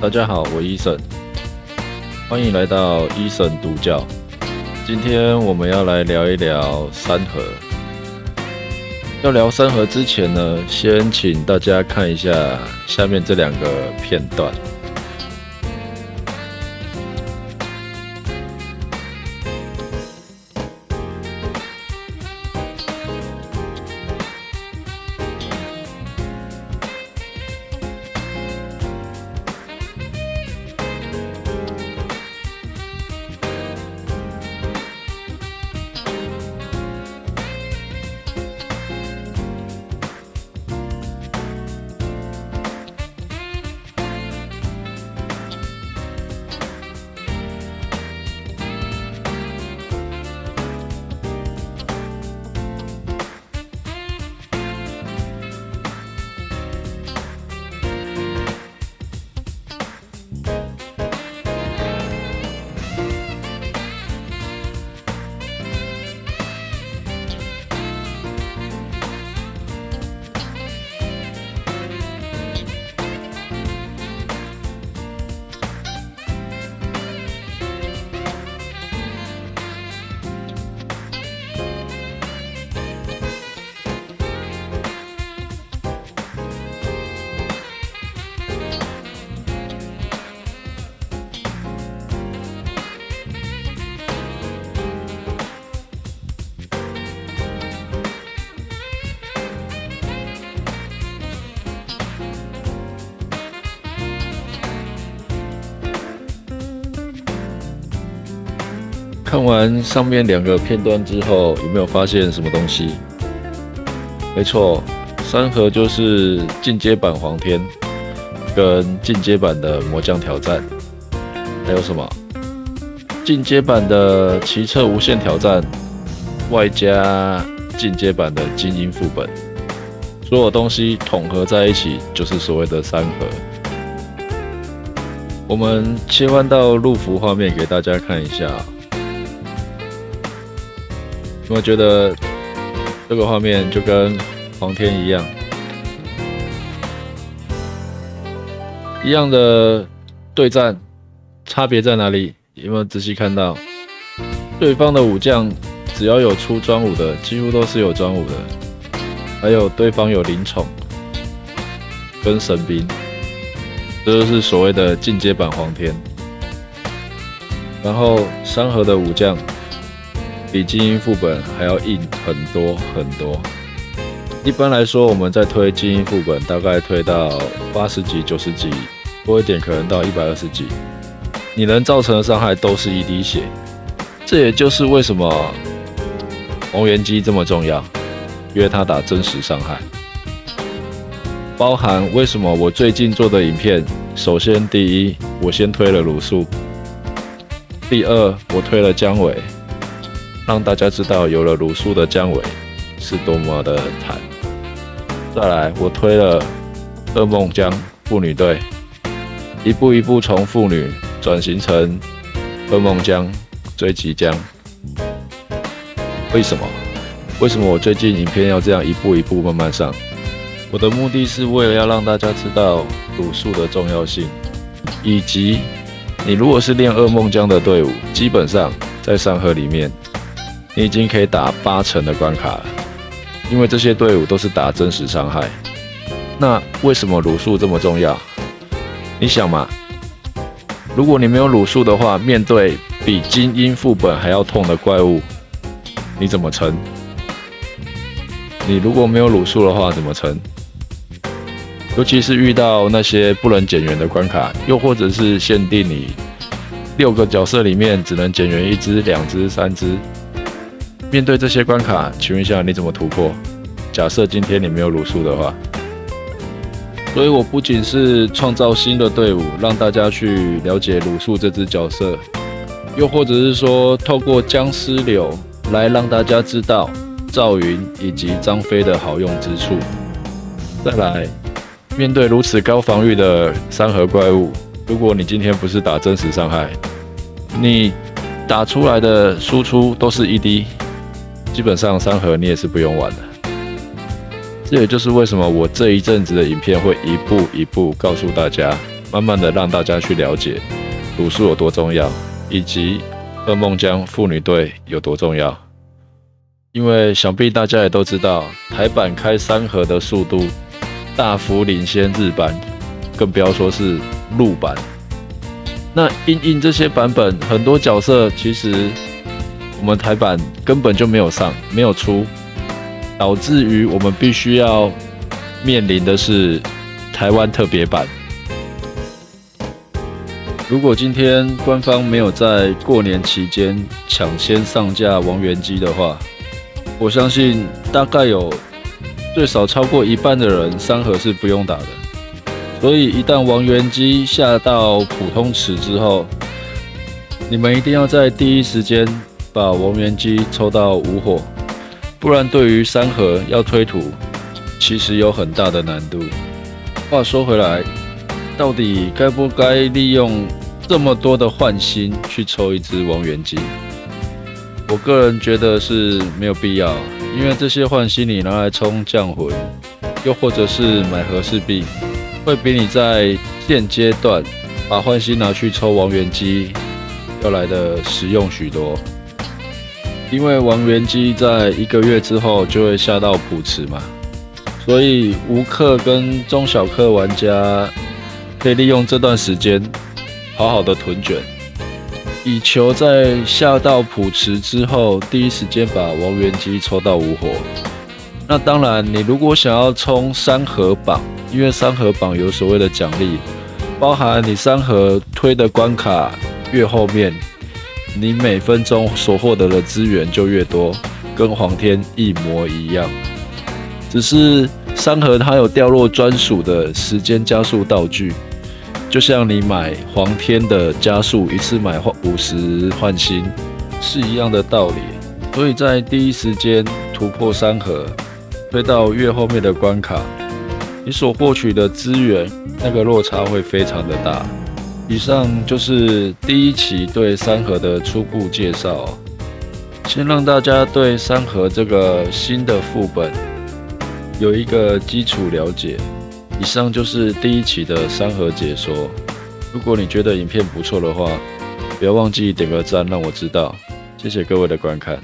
大家好，我Eason，欢迎来到Eason读教。今天我们要来聊一聊三合。要聊三合之前呢，先请大家看一下下面这两个片段。看完上面两个片段之后，有没有发现什么东西？没错，三合就是进阶版黄天，跟进阶版的魔将挑战，还有什么？进阶版的奇策无限挑战，外加进阶版的精英副本，所有东西统合在一起，就是所谓的三合。我们切换到路服画面给大家看一下。我觉得这个画面就跟黄天一样，一样的对战，差别在哪里？有没有仔细看到？对方的武将只要有出专武的，几乎都是有专武的，还有对方有灵宠跟神兵，这就是所谓的进阶版黄天。然后三合的武将比精英副本还要硬很多很多。一般来说，我们在推精英副本，大概推到80级、90级，多一点可能到120级。你能造成的伤害都是一滴血，这也就是为什么红元姬这么重要，因为它打真实伤害。包含为什么我最近做的影片，首先第一，我先推了鲁肃；第二，我推了姜维。让大家知道有了鲁肃的姜维是多么的惨。再来，我推了噩梦姜妇女队，一步一步从妇女转型成噩梦姜、追击姜。为什么？为什么我最近影片要这样一步一步慢慢上？我的目的是为了要让大家知道鲁肃的重要性，以及你如果是练噩梦姜的队伍，基本上在三合里面，你已经可以打80%的关卡了，因为这些队伍都是打真实伤害。那为什么鲁肃这么重要？你想嘛，如果你没有鲁肃的话，面对比精英副本还要痛的怪物，你怎么撑？你如果没有鲁肃的话，怎么撑？尤其是遇到那些不能减员的关卡，又或者是限定你6个角色里面只能减员1只、2只、3只。面对这些关卡，请问一下你怎么突破？假设今天你没有鲁肃的话，所以我不仅是创造新的队伍，让大家去了解鲁肃这只角色，又或者是说透过姜思柳来让大家知道赵云以及张飞的好用之处。再来，面对如此高防御的三合怪物，如果你今天不是打真实伤害，你打出来的输出都是1滴。基本上三合你也是不用玩的，这也就是为什么我这一阵子的影片会一步一步告诉大家慢慢的让大家去了解武术有多重要，以及噩梦江妇女队有多重要。因为想必大家也都知道，台版开三河的速度大幅领先日版，更不要说是陆版。那因这些版本，很多角色其实我们台版根本就没有上，没有出，导致于我们必须要面临的是台湾特别版。如果今天官方没有在过年期间抢先上架王源姬的话，我相信大概有最少超过一半的人三合是不用打的。所以一旦王源姬下到普通池之后，你们一定要在第一时间把王源姬抽到无火，不然对于三合要推图其实有很大的难度。话说回来，到底该不该利用这么多的换心去抽一支王源姬？我个人觉得是没有必要，因为这些换心你拿来冲降魂，又或者是买和氏璧，会比你在现阶段把换心拿去抽王源姬要来的实用许多。因为王源姬在1个月之后就会下到普池嘛，所以无氪跟中小氪玩家可以利用这段时间好好的囤卷，以求在下到普池之后第一时间把王源姬抽到无火。那当然你如果想要冲三合榜，因为三合榜有所谓的奖励，包含你三合推的关卡越后面，你每分钟所获得的资源就越多，跟皇天一模一样。只是三合它有掉落专属的时间加速道具，就像你买皇天的加速一次买50换新是一样的道理。所以在第一时间突破三合，推到越后面的关卡，你所获取的资源那个落差会非常的大。以上就是第一期对三合的初步介绍，先让大家对三合这个新的副本有一个基础了解。以上就是第一期的三合解说。如果你觉得影片不错的话，不要忘记点个赞让我知道。谢谢各位的观看。